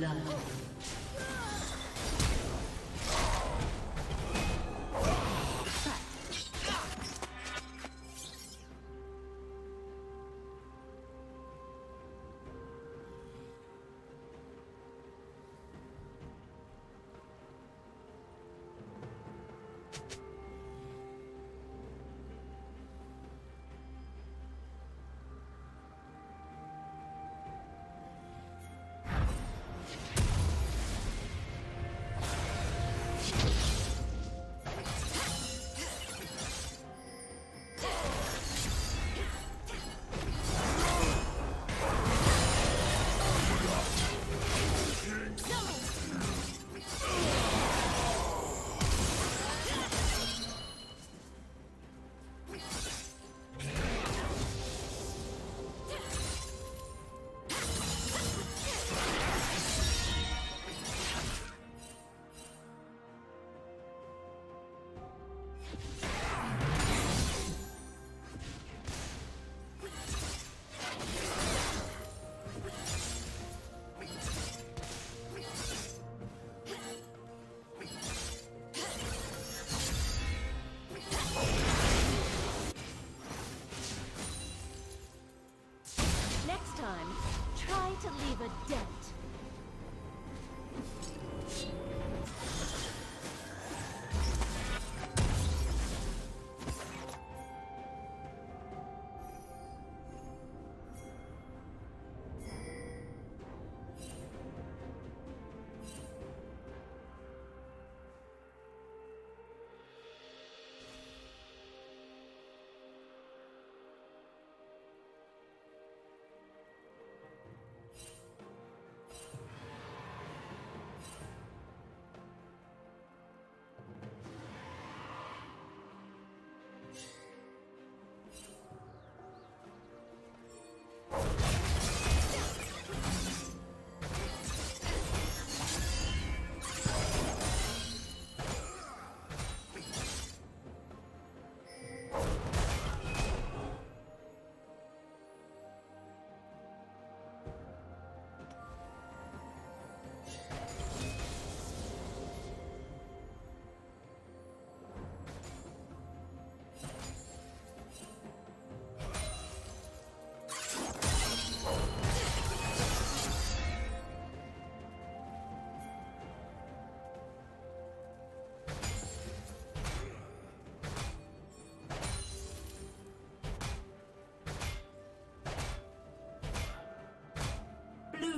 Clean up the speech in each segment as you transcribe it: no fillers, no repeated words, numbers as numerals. blood.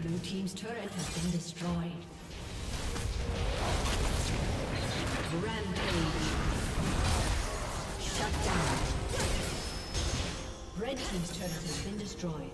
Blue team's turret has been destroyed. Rampage. Shut down. Red team's turret has been destroyed.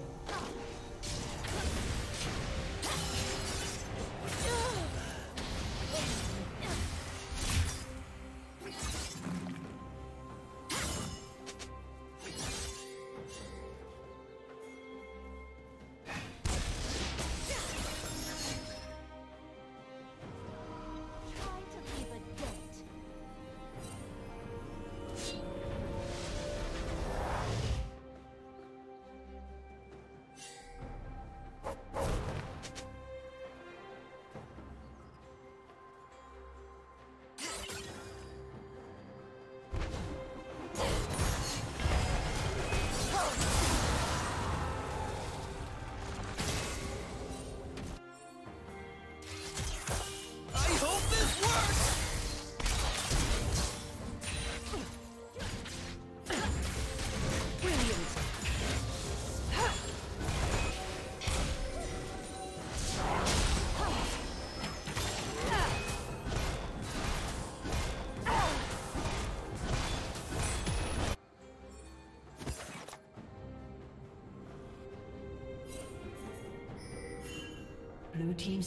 Blue team's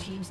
Team's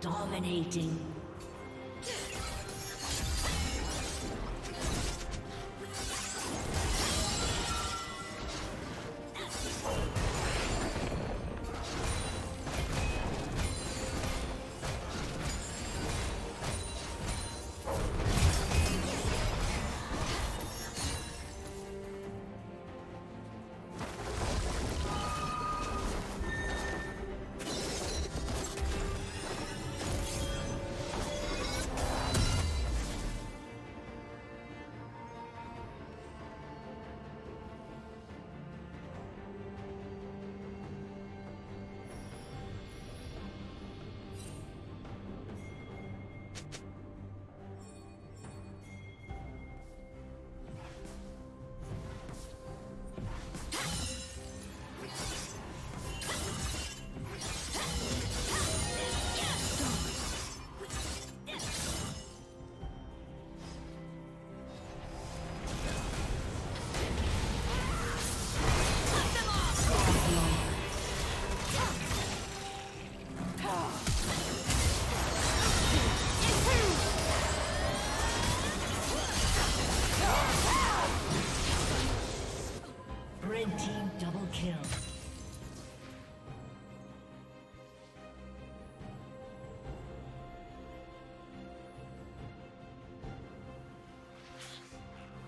Dominating.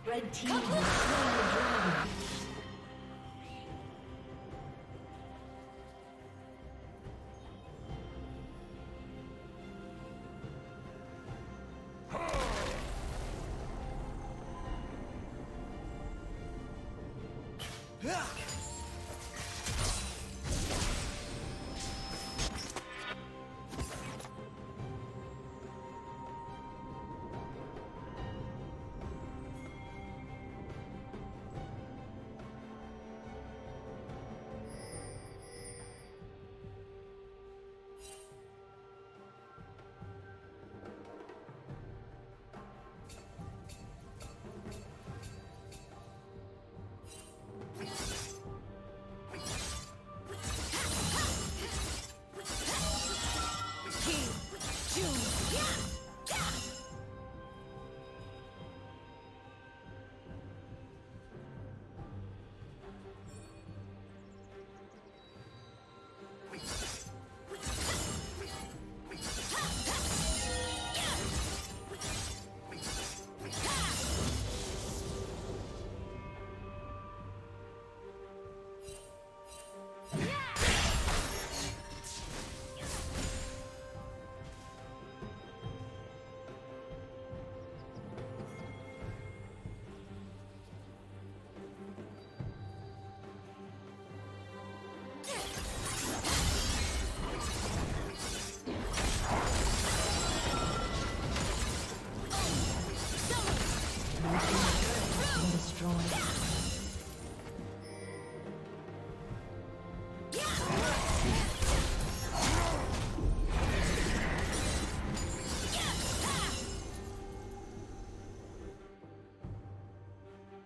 Red team has slain the dragon.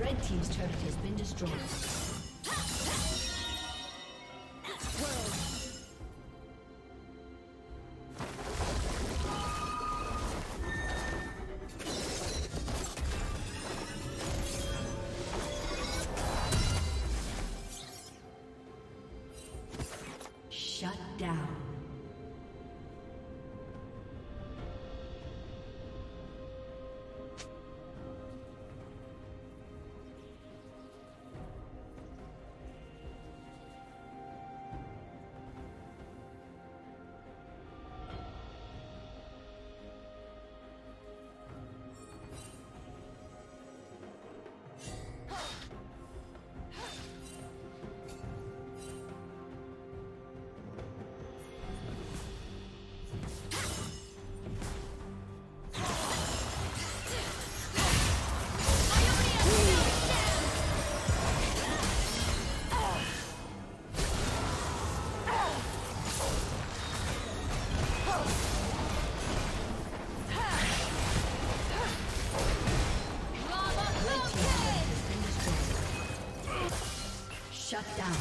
Red team's turret has been destroyed. Shut down.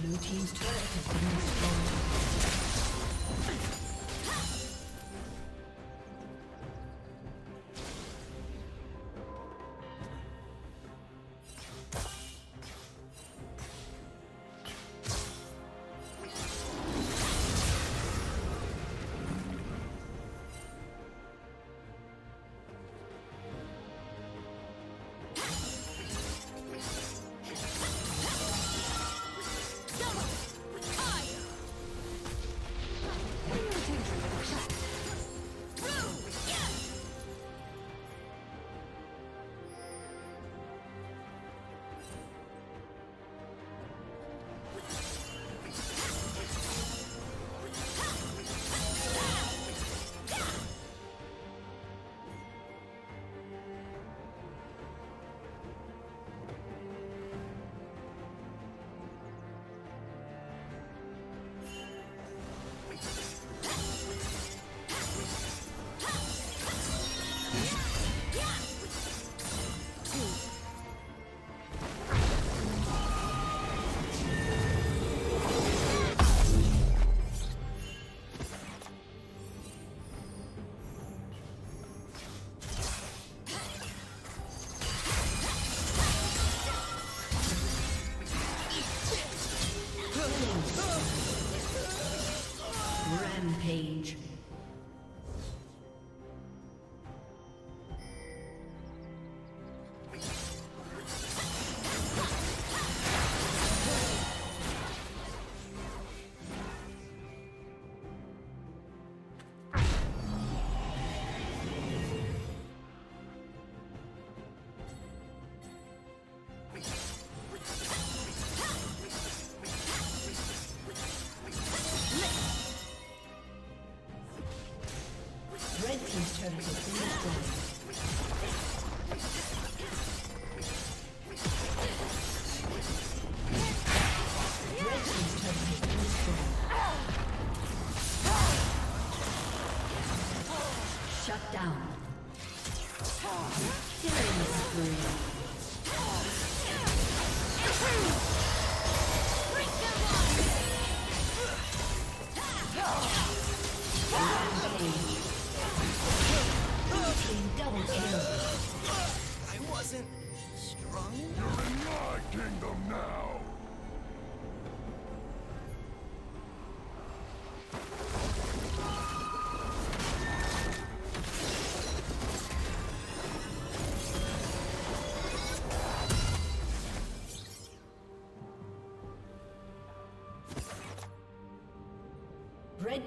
Blue team's turret has been destroyed. Rampage. turret has been destroyed. Shut down. Killing spree. Red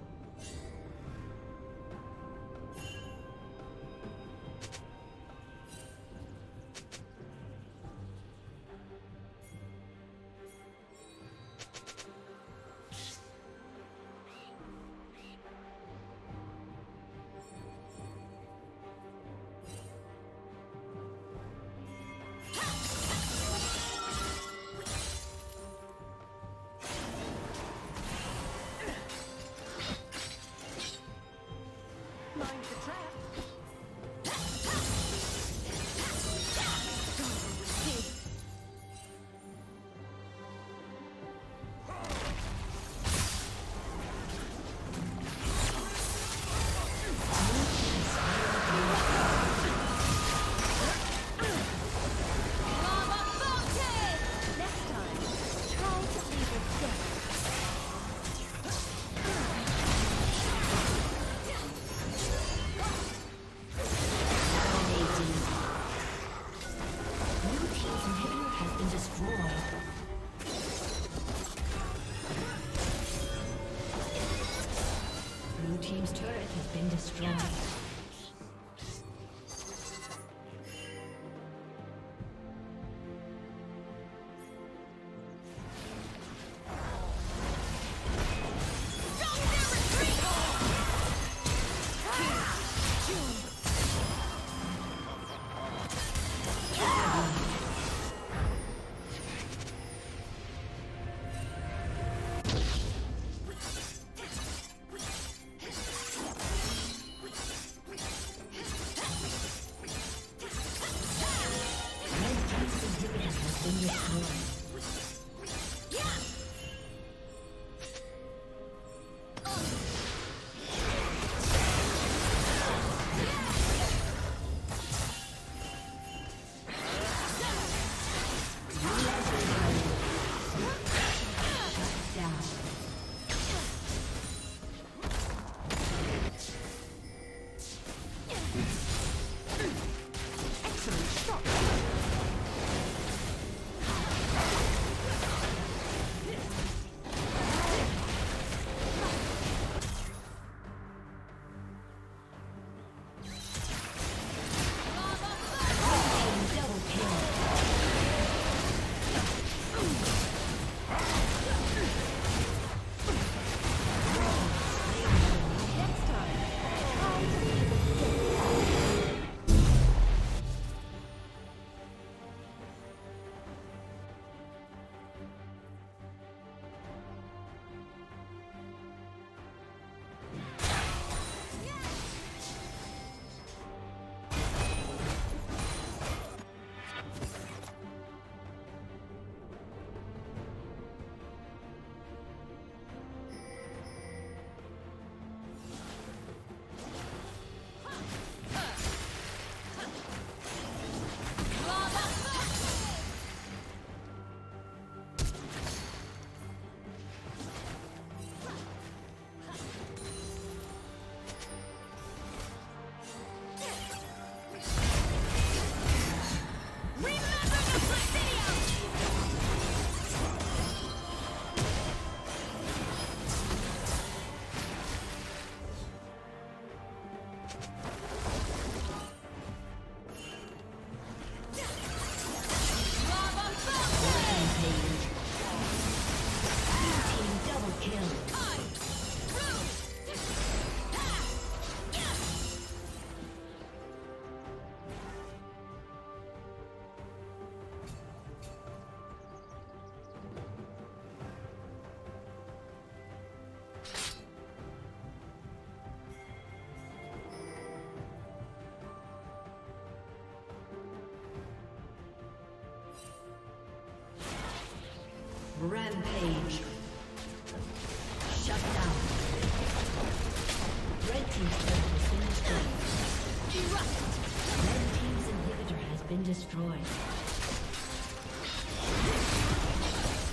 Rampage. Shut down. Red team's turret has been destroyed. Red team's inhibitor has been destroyed. Red team's turret has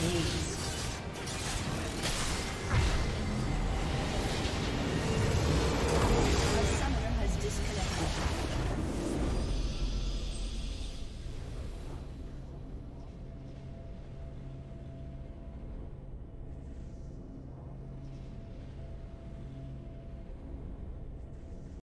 been destroyed.